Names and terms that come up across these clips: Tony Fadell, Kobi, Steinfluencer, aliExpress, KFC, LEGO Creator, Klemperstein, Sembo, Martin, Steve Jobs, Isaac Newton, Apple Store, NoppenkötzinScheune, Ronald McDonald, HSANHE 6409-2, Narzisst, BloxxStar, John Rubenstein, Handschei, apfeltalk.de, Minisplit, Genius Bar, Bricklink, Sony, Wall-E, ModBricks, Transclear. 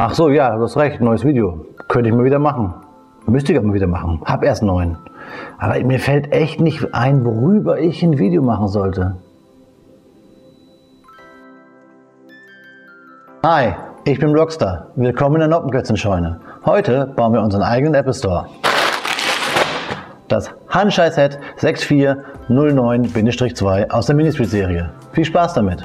Ach so, ja, du hast recht, neues Video. Könnte ich mal wieder machen. Müsste ich auch mal wieder machen. Hab erst 9. Aber mir fällt echt nicht ein, worüber ich ein Video machen sollte. Hi, ich bin BloxxStar. Willkommen in der Noppenkötzinscheune. Heute bauen wir unseren eigenen Apple Store. Das Handscheiß-Set 6409-2 aus der Minisplit-Serie. Viel Spaß damit!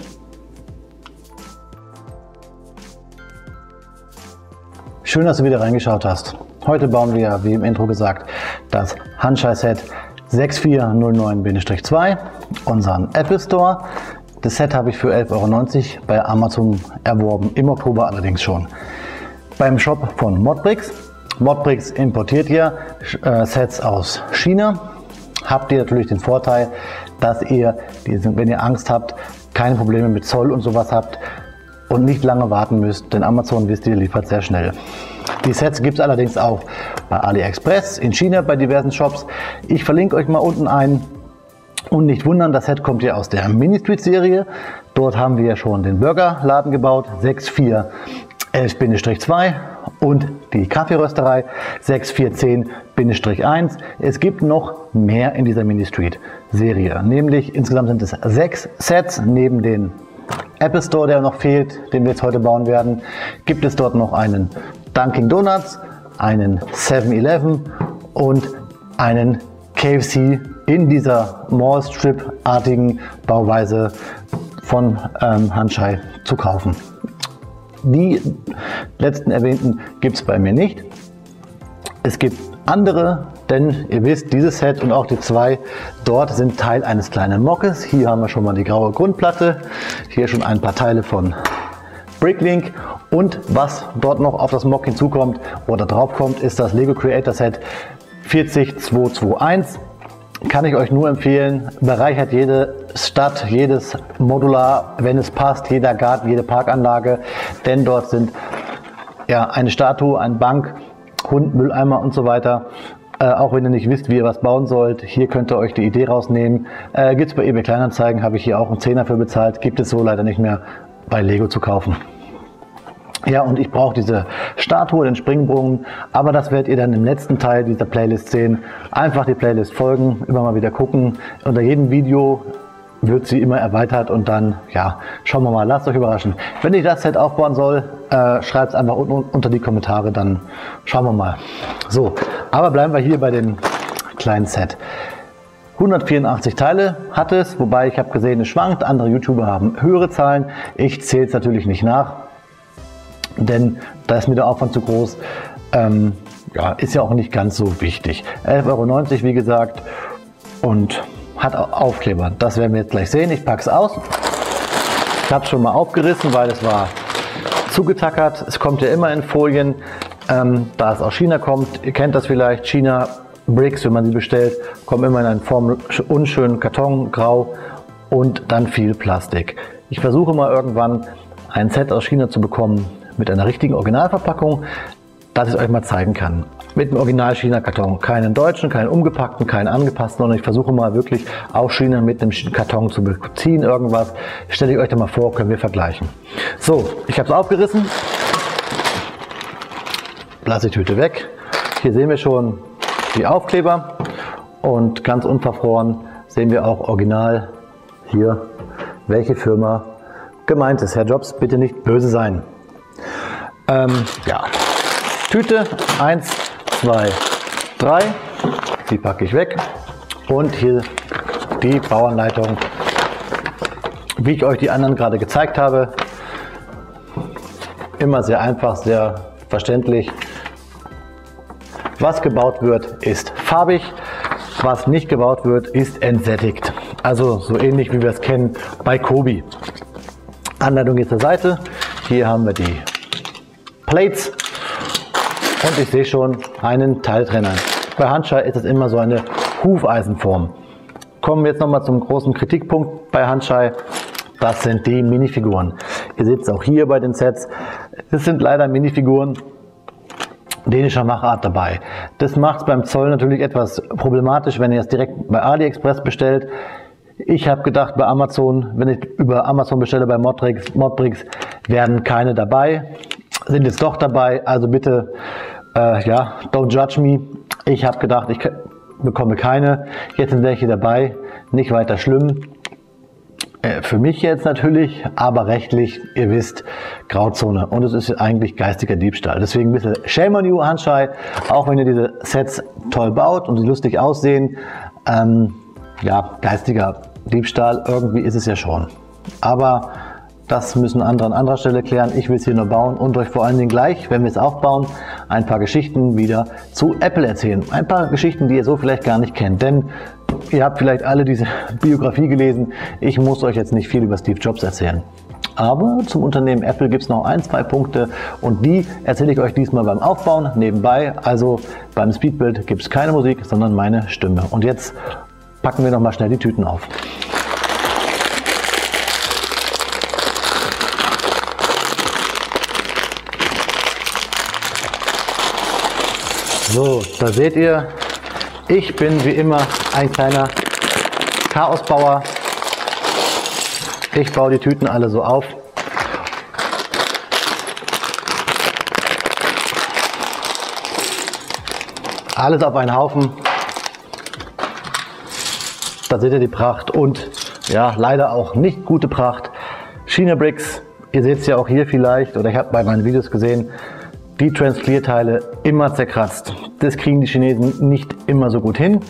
Schön, dass du wieder reingeschaut hast. Heute bauen wir, wie im Intro gesagt, das Handscheiß-Set 6409-2, unseren Apple Store. Das Set habe ich für 11,90 Euro bei Amazon erworben, im Oktober allerdings schon. Beim Shop von ModBricks. ModBricks importiert ihr Sets aus China. Habt ihr natürlich den Vorteil, dass ihr, wenn ihr Angst habt, keine Probleme mit Zoll und sowas habt und nicht lange warten müsst, denn Amazon, wisst ihr, liefert sehr schnell. Die Sets gibt es allerdings auch bei AliExpress, in China, bei diversen Shops. Ich verlinke euch mal unten ein. Und nicht wundern, das Set kommt hier aus der Mini-Street-Serie. Dort haben wir ja schon den Burgerladen gebaut, 6411-2 und die Kaffeerösterei 6410-1. Es gibt noch mehr in dieser Mini-Street-Serie. Nämlich insgesamt sind es 6 Sets. Neben den Apple Store, der noch fehlt, den wir jetzt heute bauen werden, gibt es dort noch einen Dunkin' Donuts, einen 7-Eleven und einen KFC in dieser Mall-Strip-artigen Bauweise von Hanschei zu kaufen. Die letzten erwähnten gibt es bei mir nicht. Es gibt andere, denn ihr wisst, dieses Set und auch die zwei dort sind Teil eines kleinen Mockes. Hier haben wir schon mal die graue Grundplatte, hier schon ein paar Teile von Bricklink und was dort noch auf das Mock hinzukommt oder draufkommt, ist das LEGO Creator Set 40221. Kann ich euch nur empfehlen, bereichert jede Stadt, jedes Modular, wenn es passt, jeder Garten, jede Parkanlage, denn dort sind ja eine Statue, eine Bank, Hund, Mülleimer und so weiter. Auch wenn ihr nicht wisst, wie ihr was bauen sollt, hier könnt ihr euch die Idee rausnehmen. Gibt es bei eBay Kleinanzeigen, habe ich hier auch einen Zehner für bezahlt, gibt es so leider nicht mehr bei Lego zu kaufen. Ja, und ich brauche diese Statue, den Springbrunnen, aber das werdet ihr dann im letzten Teil dieser Playlist sehen. Einfach die Playlist folgen, immer mal wieder gucken. Unter jedem Video wird sie immer erweitert und dann, ja, schauen wir mal, lasst euch überraschen. Wenn ich das Set aufbauen soll, schreibt es einfach unten unter die Kommentare, dann schauen wir mal. So, aber bleiben wir hier bei dem kleinen Set. 184 Teile hat es, wobei ich habe gesehen, es schwankt. Andere YouTuber haben höhere Zahlen. Ich zähle es natürlich nicht nach, denn da ist mir der Aufwand zu groß. Ja, ist ja auch nicht ganz so wichtig. 11,90 Euro, wie gesagt, und hat Aufkleber. Das werden wir jetzt gleich sehen. Ich packe es aus. Ich habe es schon mal aufgerissen, weil es war zugetackert. Es kommt ja immer in Folien, da es aus China kommt. Ihr kennt das vielleicht, China Bricks, wenn man sie bestellt, kommen immer in einen unschönen Karton, grau und dann viel Plastik. Ich versuche mal irgendwann ein Set aus China zu bekommen mit einer richtigen Originalverpackung, dass ich euch mal zeigen kann. Mit einem Original-China-Karton. Keinen deutschen, keinen umgepackten, keinen angepassten. Und ich versuche mal wirklich auch China mit einem Karton zu beziehen, irgendwas. Stelle ich euch da mal vor, können wir vergleichen. So, ich habe es aufgerissen. Lasse die Tüte weg. Hier sehen wir schon die Aufkleber und ganz unverfroren sehen wir auch original hier, welche Firma gemeint ist. Herr Jobs, bitte nicht böse sein. Ja, Tüte 1, 2, 3, die packe ich weg und hier die Bauanleitung, wie ich euch die anderen gerade gezeigt habe. Immer sehr einfach, sehr verständlich. Was gebaut wird, ist farbig, was nicht gebaut wird, ist entsättigt. Also so ähnlich wie wir es kennen bei Kobi. Anleitung jetzt zur Seite. Hier haben wir die Plates und ich sehe schon einen Teiltrenner. Bei Handschei ist es immer so eine Hufeisenform. Kommen wir jetzt nochmal zum großen Kritikpunkt bei Handschei. Das sind die Minifiguren. Ihr seht es auch hier bei den Sets. Es sind leider Minifiguren dänischer Machart dabei. Das macht es beim Zoll natürlich etwas problematisch, wenn ihr es direkt bei AliExpress bestellt. Ich habe gedacht, bei Amazon, wenn ich über Amazon bestelle, bei ModBricks, werden keine dabei. sind jetzt doch dabei, also bitte, ja, don't judge me. Ich habe gedacht, ich bekomme keine, jetzt sind welche dabei, nicht weiter schlimm. Für mich jetzt natürlich, aber rechtlich, ihr wisst, Grauzone. Und es ist eigentlich geistiger Diebstahl. Deswegen ein bisschen shame on you, Hanschei, auch wenn ihr diese Sets toll baut und sie lustig aussehen. Ja, geistiger Diebstahl, irgendwie ist es ja schon. Aber das müssen andere an anderer Stelle klären. Ich will es hier nur bauen und euch vor allen Dingen gleich, wenn wir es aufbauen, ein paar Geschichten wieder zu Apple erzählen. Ein paar Geschichten, die ihr so vielleicht gar nicht kennt, denn ihr habt vielleicht alle diese Biografie gelesen. Ich muss euch jetzt nicht viel über Steve Jobs erzählen. Aber zum Unternehmen Apple gibt es noch ein, zwei Punkte und die erzähle ich euch diesmal beim Aufbauen nebenbei. Also beim Speedbuild gibt es keine Musik, sondern meine Stimme. Und jetzt packen wir nochmal schnell die Tüten auf. So, da seht ihr, ich bin wie immer ein kleiner Chaosbauer. Ich baue die Tüten alle so auf. Alles auf einen Haufen. Da seht ihr die Pracht und ja, leider auch nicht gute Pracht. China-Bricks, ihr seht es ja auch hier vielleicht, oder ich habe bei meinen Videos gesehen, die Transclear-Teile immer zerkratzt. Das kriegen die Chinesen nicht immer so gut hin.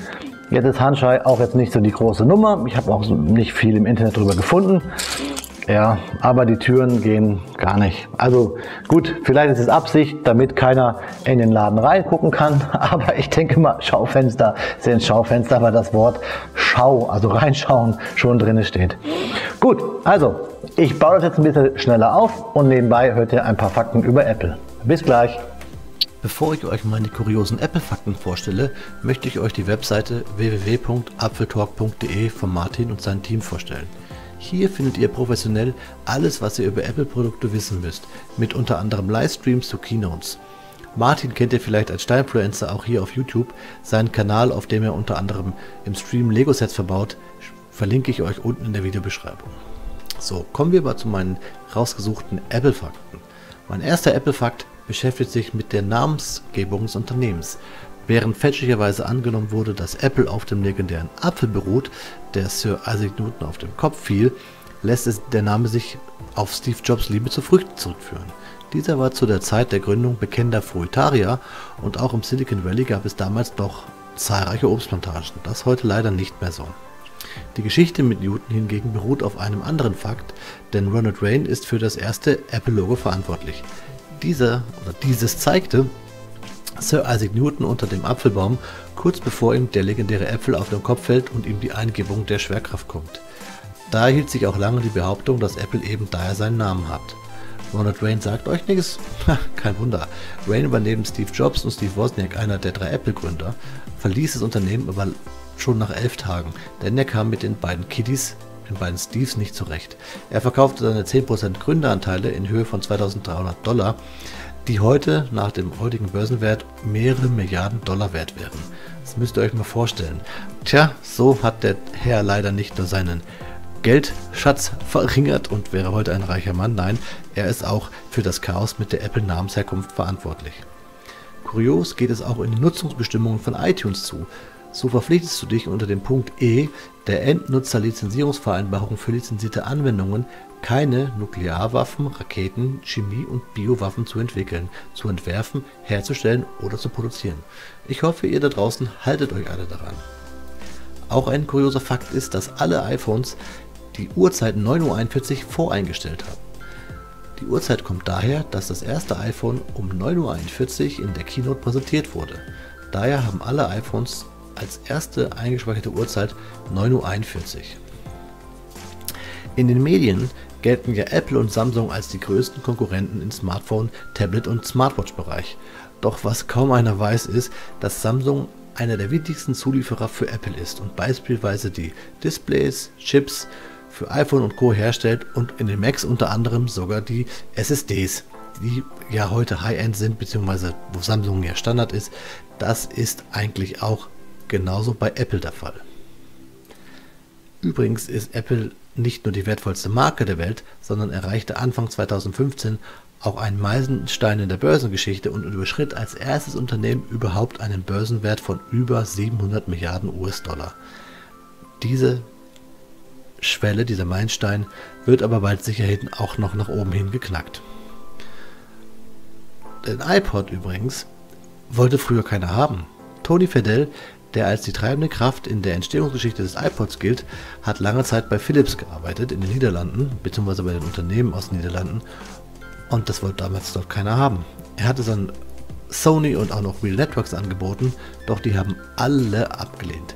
Jetzt ist Hanschei auch jetzt nicht so die große Nummer. Ich habe auch nicht viel im Internet darüber gefunden. Ja, aber die Türen gehen gar nicht. Also gut, vielleicht ist es Absicht, damit keiner in den Laden reingucken kann. Aber ich denke mal, Schaufenster sind Schaufenster, weil das Wort Schau, also reinschauen, schon drin steht. Gut, also ich baue das jetzt ein bisschen schneller auf und nebenbei hört ihr ein paar Fakten über Apple. Bis gleich! Bevor ich euch meine kuriosen Apple-Fakten vorstelle, möchte ich euch die Webseite www.apfeltalk.de von Martin und seinem Team vorstellen. Hier findet ihr professionell alles, was ihr über Apple-Produkte wissen müsst, mit unter anderem Livestreams zu Keynotes. Martin kennt ihr vielleicht als Steinfluencer auch hier auf YouTube, seinen Kanal, auf dem er unter anderem im Stream Lego-Sets verbaut, verlinke ich euch unten in der Videobeschreibung. So, kommen wir aber zu meinen rausgesuchten Apple-Fakten. Mein erster Apple-Fakt beschäftigt sich mit der Namensgebung des Unternehmens. Während fälschlicherweise angenommen wurde, dass Apple auf dem legendären Apfel beruht, der Sir Isaac Newton auf den Kopf fiel, lässt es der Name sich auf Steve Jobs Liebe zu Früchten zurückführen. Dieser war zu der Zeit der Gründung bekennender Fruitarier und auch im Silicon Valley gab es damals noch zahlreiche Obstplantagen, das heute leider nicht mehr so. Die Geschichte mit Newton hingegen beruht auf einem anderen Fakt, denn Ronald Wayne ist für das erste Apple-Logo verantwortlich. Dieses zeigte Sir Isaac Newton unter dem Apfelbaum, kurz bevor ihm der legendäre Äpfel auf den Kopf fällt und ihm die Eingebung der Schwerkraft kommt. Da hielt sich auch lange die Behauptung, dass Apple eben daher seinen Namen hat. Ronald Wayne sagt euch nichts? Kein Wunder. Wayne war neben Steve Jobs und Steve Wozniak einer der drei Apple-Gründer, verließ das Unternehmen aber schon nach 11 Tagen, denn er kam mit den beiden Kiddies, den beiden Steves, nicht zurecht. Er verkaufte seine 10% Gründeranteile in Höhe von $2.300, die heute nach dem heutigen Börsenwert mehrere Milliarden $Milliarden wert wären. Das müsst ihr euch mal vorstellen. Tja, so hat der Herr leider nicht nur seinen Geldschatz verringert und wäre heute ein reicher Mann, nein, er ist auch für das Chaos mit der Apple-Namensherkunft verantwortlich. Kurios geht es auch in die Nutzungsbestimmungen von iTunes zu. So verpflichtest du dich unter dem Punkt E der Endnutzerlizenzierungsvereinbarung für lizenzierte Anwendungen, keine Nuklearwaffen, Raketen, Chemie- und Biowaffen zu entwickeln, zu entwerfen, herzustellen oder zu produzieren. Ich hoffe, ihr da draußen haltet euch alle daran. Auch ein kurioser Fakt ist, dass alle iPhones die Uhrzeit 9:41 Uhr voreingestellt haben. Die Uhrzeit kommt daher, dass das erste iPhone um 9:41 Uhr in der Keynote präsentiert wurde. Daher haben alle iPhones als erste eingespeicherte Uhrzeit 9:41 Uhr. In den Medien gelten ja Apple und Samsung als die größten Konkurrenten im Smartphone-, Tablet- und Smartwatch-Bereich. Doch was kaum einer weiß ist, dass Samsung einer der wichtigsten Zulieferer für Apple ist und beispielsweise die Displays, Chips für iPhone und Co. herstellt und in den Macs unter anderem sogar die SSDs, die ja heute High-End sind, beziehungsweise wo Samsung ja Standard ist. Das ist eigentlich auch genauso bei Apple der Fall. Übrigens ist Apple nicht nur die wertvollste Marke der Welt, sondern erreichte Anfang 2015 auch ein Meilenstein in der Börsengeschichte und überschritt als erstes Unternehmen überhaupt einen Börsenwert von über 700 Milliarden US-Dollar. Diese Schwelle, dieser Meilenstein, wird aber bald sicher hinten auch noch nach oben hin geknackt. Den iPod übrigens wollte früher keiner haben. Tony Fadell, der als die treibende Kraft in der Entstehungsgeschichte des iPods gilt, hat lange Zeit bei Philips gearbeitet in den Niederlanden, bzw. bei den Unternehmen aus den Niederlanden, und das wollte damals dort keiner haben. Er hatte es an Sony und auch noch Real Networks angeboten, doch die haben alle abgelehnt.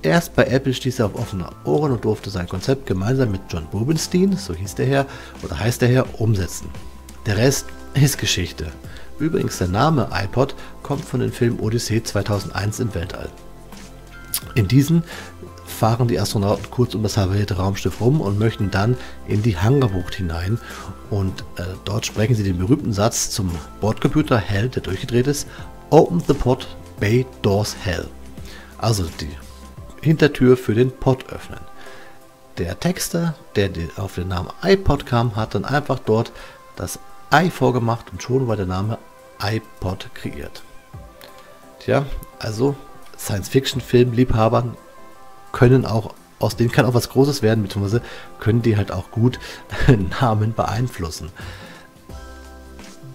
Erst bei Apple stieß er auf offene Ohren und durfte sein Konzept gemeinsam mit John Rubenstein, so hieß der Herr, oder heißt der Herr, umsetzen. Der Rest ist Geschichte. Übrigens, der Name iPod kommt von dem Film Odyssey 2001 im Weltall. In diesem fahren die Astronauten kurz um das havarierte Raumschiff rum und möchten dann in die Hangarbucht hinein. Und dort sprechen sie den berühmten Satz zum Bordcomputer Hell, der durchgedreht ist: Open the pod, bay doors hell. Also die Hintertür für den Pod öffnen. Der Texter, der auf den Namen iPod kam, hat dann einfach dort das i vorgemacht und schon war der Name iPod kreiert. Tja, also Science-Fiction-Filmliebhabern können auch, aus denen kann auch was Großes werden, beziehungsweise können die halt auch gut Namen beeinflussen.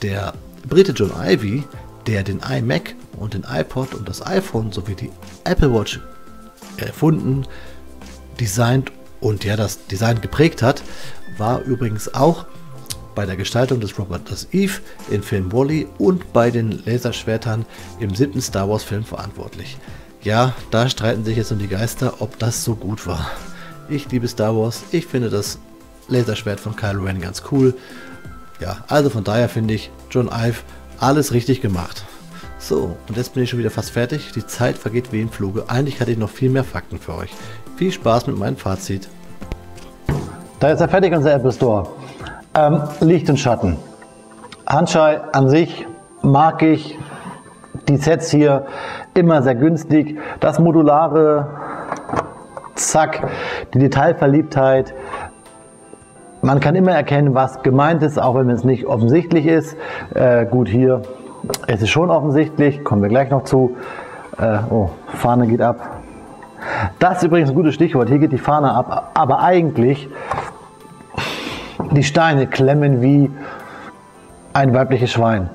Der Brite John Ive, der den iMac und den iPod und das iPhone sowie die Apple Watch erfunden, designt und ja das Design geprägt hat, war übrigens auch bei der Gestaltung des Roboters Eve im Film Wall-E und bei den Laserschwertern im 7. Star Wars Film verantwortlich. Ja, da streiten sich jetzt um die Geister, ob das so gut war. Ich liebe Star Wars, ich finde das Laserschwert von Kylo Ren ganz cool. Ja, also von daher finde ich, John Ive, alles richtig gemacht. So, und jetzt bin ich schon wieder fast fertig. Die Zeit vergeht wie im Fluge. Eigentlich hatte ich noch viel mehr Fakten für euch. Viel Spaß mit meinem Fazit. Da ist er fertig, unser Apple Store. Licht und Schatten. Handschei an sich mag ich. Die Sets hier immer sehr günstig. Das Modulare, zack, die Detailverliebtheit. Man kann immer erkennen, was gemeint ist, auch wenn es nicht offensichtlich ist. Gut, hier, es ist schon offensichtlich, kommen wir gleich noch zu. Oh, Fahne geht ab. Das ist übrigens ein gutes Stichwort, hier geht die Fahne ab, aber eigentlich die Steine klemmen wie ein weibliches Schwein.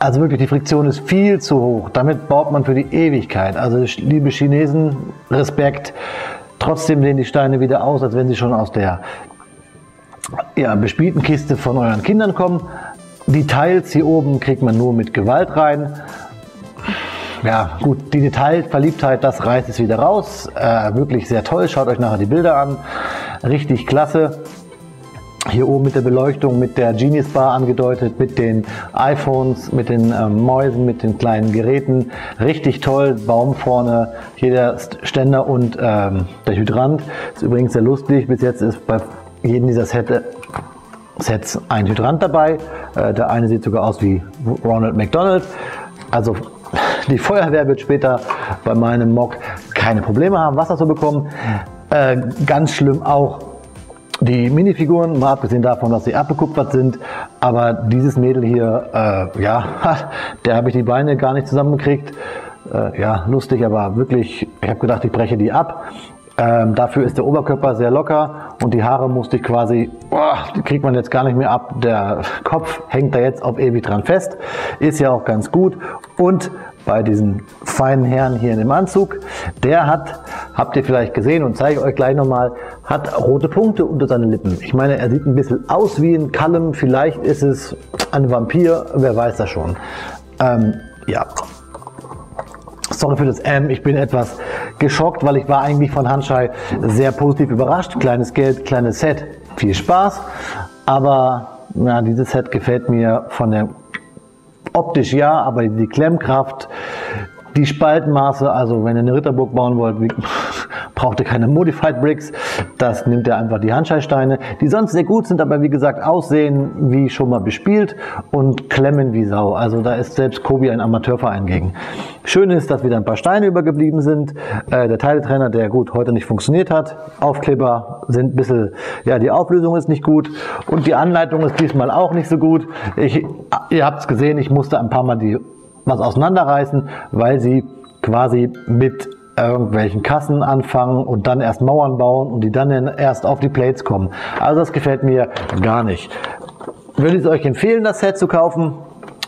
Also wirklich, die Friktion ist viel zu hoch. Damit baut man für die Ewigkeit. Also liebe Chinesen, Respekt. Trotzdem sehen die Steine wieder aus, als wenn sie schon aus der bespielten Kiste von euren Kindern kommen. Die Teils hier oben kriegt man nur mit Gewalt rein. Ja gut, die Detailverliebtheit, das reißt es wieder raus. Wirklich sehr toll, schaut euch nachher die Bilder an. Richtig klasse. Hier oben mit der Beleuchtung, mit der Genius Bar angedeutet, mit den iPhones, mit den Mäusen, mit den kleinen Geräten. Richtig toll, Baum vorne, jeder Ständer und der Hydrant. Ist übrigens sehr lustig, bis jetzt ist bei jedem dieser Sets ein Hydrant dabei. Der eine sieht sogar aus wie Ronald McDonald. Also die Feuerwehr wird später bei meinem Mock keine Probleme haben, Wasser zu bekommen. Ganz schlimm auch die Minifiguren, mal abgesehen davon, dass sie abgekupfert sind, aber dieses Mädel hier, ja, der habe ich die Beine gar nicht zusammengekriegt. Ja, lustig, aber wirklich, ich habe gedacht, ich breche die ab. Dafür ist der Oberkörper sehr locker und die Haare musste ich quasi, die kriegt man jetzt gar nicht mehr ab. Der Kopf hängt da jetzt auf ewig dran fest, ist ja auch ganz gut. Und bei diesem feinen Herrn hier in dem Anzug, der hat, habt ihr vielleicht gesehen und zeige ich euch gleich nochmal, hat rote Punkte unter seinen Lippen. Ich meine, er sieht ein bisschen aus wie ein Kalem, vielleicht ist es ein Vampir, wer weiß das schon. Ja, sorry für das ich bin etwas geschockt, weil ich war eigentlich von Handschei sehr positiv überrascht. Kleines Geld, kleines Set, viel Spaß, aber na, dieses Set gefällt mir von der optisch ja, aber die Klemmkraft, die Spaltmaße, also wenn ihr eine Ritterburg bauen wollt, braucht ihr keine Modified Bricks. Das nimmt ihr einfach die Handschallsteine, die sonst sehr gut sind, aber wie gesagt aussehen wie schon mal bespielt und klemmen wie Sau. Also da ist selbst Kobi ein Amateurverein gegen. Schön ist, dass wieder ein paar Steine übergeblieben sind. Der Teiltrenner, der gut heute nicht funktioniert hat. Aufkleber sind ein bisschen, ja, die Auflösung ist nicht gut und die Anleitung ist diesmal auch nicht so gut. Ihr habt es gesehen, ich musste ein paar Mal was auseinanderreißen, weil sie quasi mit irgendwelchen Kassen anfangen und dann erst Mauern bauen und die dann erst auf die Plates kommen. Also das gefällt mir gar nicht. Würde ich es euch empfehlen, das Set zu kaufen.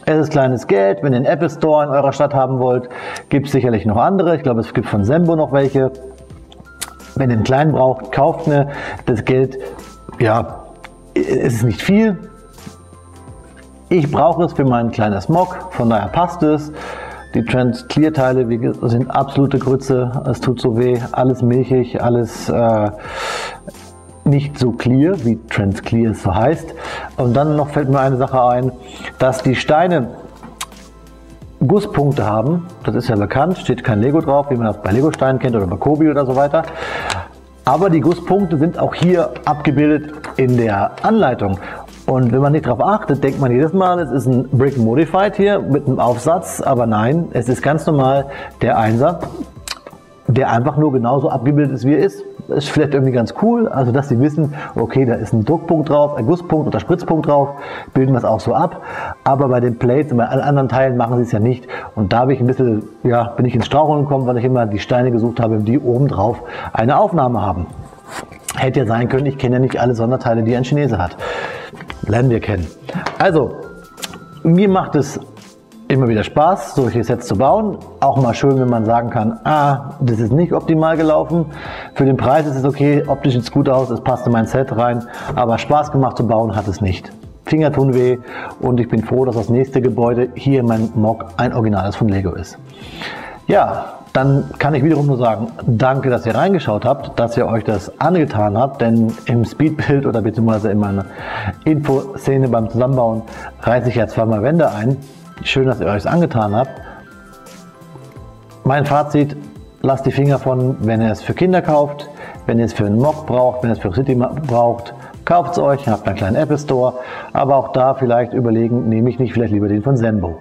Es ist kleines Geld. Wenn ihr einen Apple Store in eurer Stadt haben wollt, gibt es sicherlich noch andere. Ich glaube, es gibt von Sembo noch welche. Wenn ihr einen kleinen braucht, kauft eine. Das Geld, ja, es ist nicht viel. Ich brauche es für meinen kleinen Smog, von daher passt es. Die Trans-Clear-Teile sind absolute Grütze, es tut so weh, alles milchig, alles nicht so clear, wie Trans-Clear es so heißt. Und dann noch fällt mir eine Sache ein, dass die Steine Gusspunkte haben, das ist ja bekannt, steht kein Lego drauf, wie man das bei Lego-Steinen kennt oder bei Kobi oder so weiter. Aber die Gusspunkte sind auch hier abgebildet in der Anleitung. Und wenn man nicht darauf achtet, denkt man jedes Mal, es ist ein Brick Modified hier mit einem Aufsatz, aber nein, es ist ganz normal der 1er, der einfach nur genauso abgebildet ist, wie er ist. Ist vielleicht irgendwie ganz cool, also dass sie wissen, okay, da ist ein Druckpunkt drauf, ein Gusspunkt oder Spritzpunkt drauf, bilden wir es auch so ab. Aber bei den Plates und bei allen anderen Teilen machen sie es ja nicht. Und da habe ich ein bisschen, ja, bin ich ins Straucheln gekommen, weil ich immer die Steine gesucht habe, die oben drauf eine Aufnahme haben. Hätte ja sein können, ich kenne ja nicht alle Sonderteile, die ein Chinese hat. Lernen wir kennen. Also, mir macht es immer wieder Spaß, solche Sets zu bauen. Auch mal schön, wenn man sagen kann, ah, das ist nicht optimal gelaufen. Für den Preis ist es okay, optisch sieht es gut aus, es passt in mein Set rein. Aber Spaß gemacht zu bauen hat es nicht. Finger tun weh und ich bin froh, dass das nächste Gebäude hier in meinem Mock ein originales von Lego ist. Ja, dann kann ich wiederum nur sagen, danke, dass ihr reingeschaut habt, dass ihr euch das angetan habt, denn im Speedbuild oder beziehungsweise in meiner Infoszene beim Zusammenbauen reiße ich ja zweimal Wände ein. Schön, dass ihr euch das angetan habt. Mein Fazit, lasst die Finger von, wenn ihr es für Kinder kauft, wenn ihr es für einen Mock braucht, wenn ihr es für City braucht, kauft es euch, habt einen kleinen Apple Store, aber auch da vielleicht überlegen, nehme ich nicht vielleicht lieber den von Sembo.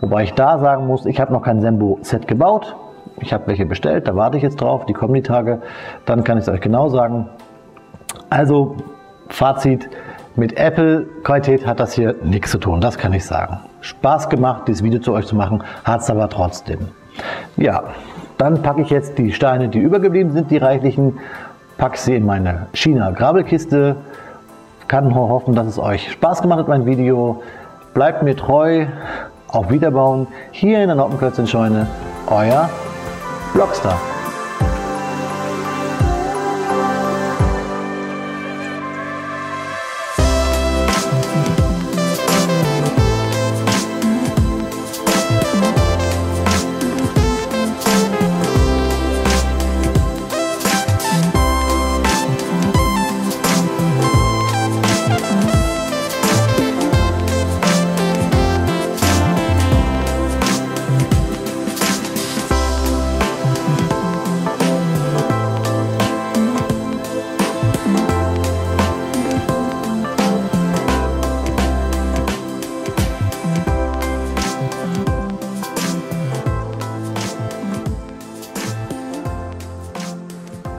Wobei ich da sagen muss, ich habe noch kein Sembo-Set gebaut. Ich habe welche bestellt, da warte ich jetzt drauf, die kommen die Tage, dann kann ich es euch genau sagen. Also Fazit, mit Apple-Qualität hat das hier nichts zu tun, das kann ich sagen. Spaß gemacht, dieses Video zu euch zu machen, hat es aber trotzdem. Ja, dann packe ich jetzt die Steine, die übergeblieben sind, die reichlichen, packe sie in meine China-Grabelkiste. Kann hoffen, dass es euch Spaß gemacht hat, mein Video. Bleibt mir treu, auf Wiederbauen, hier in der NoppenkötzinScheune, euer BloxxStar.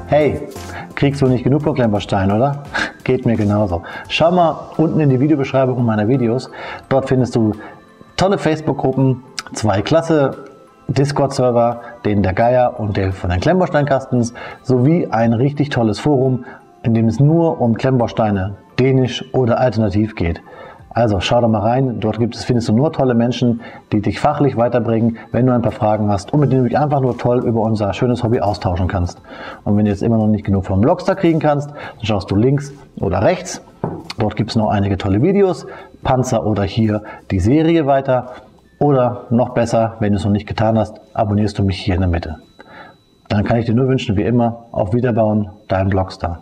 Hey, kriegst du nicht genug von Klemperstein, oder? Geht mir genauso. Schau mal unten in die Videobeschreibung meiner Videos. Dort findest du tolle Facebook-Gruppen, zwei klasse Discord-Server, den der Geier und der von den Klemperstein-Kastens, sowie ein richtig tolles Forum, in dem es nur um Klempersteine, dänisch oder alternativ geht. Also schau da mal rein, dort findest du nur tolle Menschen, die dich fachlich weiterbringen, wenn du ein paar Fragen hast und mit denen du dich einfach nur toll über unser schönes Hobby austauschen kannst. Und wenn du jetzt immer noch nicht genug vom BloxxStar kriegen kannst, dann schaust du links oder rechts. Dort gibt es noch einige tolle Videos, Panzer oder hier die Serie weiter. Oder noch besser, wenn du es noch nicht getan hast, abonnierst du mich hier in der Mitte. Dann kann ich dir nur wünschen, wie immer, auf Wiederbauen, dein BloxxStar.